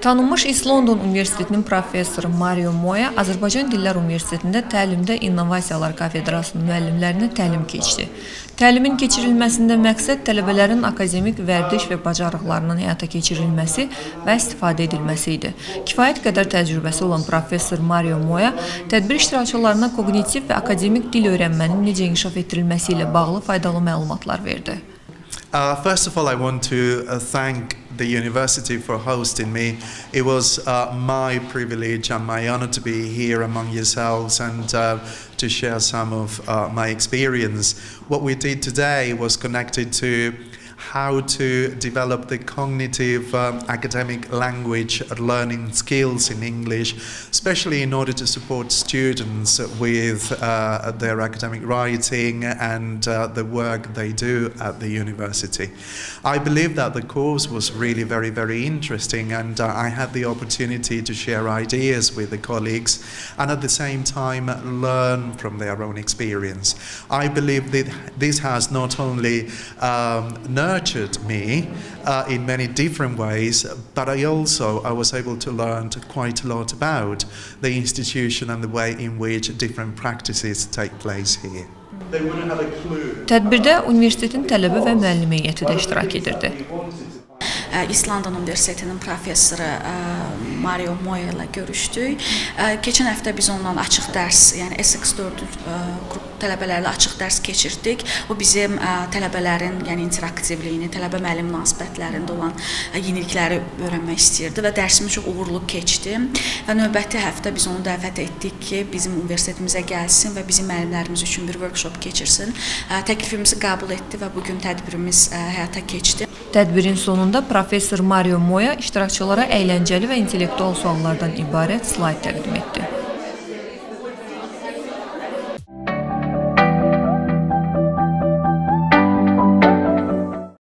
Tanınmış East London Universitetinin professoru Mario Moya Azərbaycan Diller Universitetində təlimdə Innovasiyalar Kafedrasının müəllimlərinə təlim keçdi. Təlimin keçirilməsində məqsəd tələbələrin akademik vərdiş və bacarıqlarının həyata keçirilməsi və istifadə edilməsi idi. Kifayət qədər təcrübəsi olan professor Mario Moya tədbir iştirakçılarına kognitiv və akademik dil öyrənmənin necə inkişaf etdirilməsi ilə bağlı faydalı məlumatlar verdi. First of all, I want to thank the university for hosting me. It was my privilege and my honor to be here among yourselves and to share some of my experience. What we did today was connected to how to develop the cognitive academic language learning skills in English, especially in order to support students with their academic writing and the work they do at the university. I believe that the course was really very interesting, and I had the opportunity to share ideas with the colleagues and at the same time learn from their own experience. I believe that this has not only nurtured me in many different ways, but I was able to learn quite a lot about the institution and the way in which different practices take place here. Tədbirdə universitetin tələbə və müəllim heyəti də iştirak edirdi. East London Universitetinin professoru Mario Moya ilə görüşdük. Keçən həftə biz onunla açıq dərs, yəni SX4 qrup tələbələrlə açıq dərs keçirdik. O bizim tələbələrin, yəni interaktivliyini, tələbə-müəllim münasibətlərində olan yenilikləri öyrənmək istəyirdi və dərsimiz çox uğurlu keçdi. Və növbəti həftə biz onu dəvət etdik ki, bizim universitetimizə gəlsin və bizim müəllimlərimiz üçün bir workshop keçirsin. Təklifimizi qəbul etdi və bugün tədbirimiz həyata keçdi. Tədbirin sonunda professor Mario Moya iştirakçılara əyləncəli və intellektual suallardan ibarət slayd təqdim etdi.